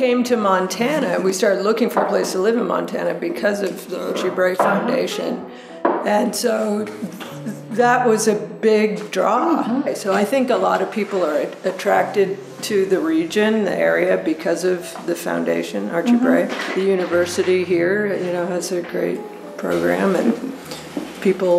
came to Montana, we started looking for a place to live in Montana because of the Archie Bray Foundation. And so that was a big draw. Mm-hmm. So I think a lot of people are attracted to the region, the area, because of the foundation, Archie Bray. The university here, you know, has a great program, and people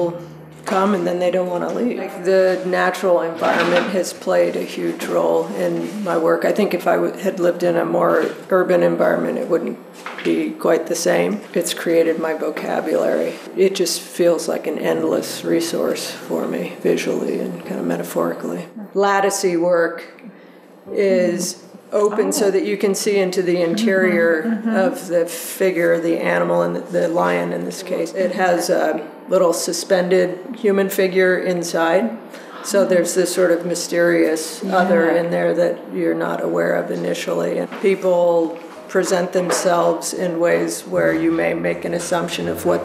come and then they don't want to leave. Like, the natural environment has played a huge role in my work. I think if I had lived in a more urban environment, it wouldn't be quite the same. It's created my vocabulary. It just feels like an endless resource for me, visually and kind of metaphorically. Lattice-y work is open so that you can see into the interior of the figure, the animal, and the lion in this case. It has a little suspended human figure inside, so there's this sort of mysterious other in there that you're not aware of initially. And people present themselves in ways where you may make an assumption of what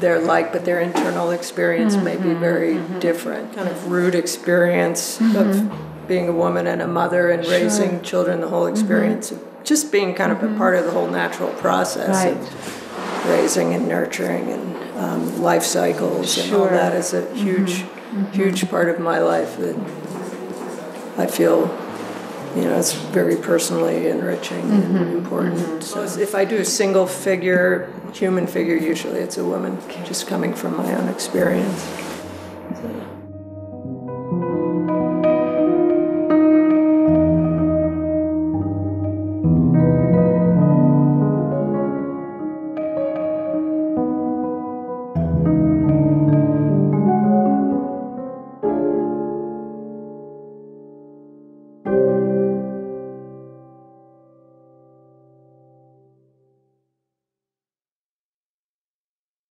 they're like, but their internal experience may be very different. Kind of rude experience of being a woman and a mother and raising children, the whole experience of just being kind of a part of the whole natural process of raising and nurturing and life cycles and all that is a huge, huge part of my life that I feel, you know, it's very personally enriching and important. So if I do a single figure, human figure, usually it's a woman just coming from my own experience. So.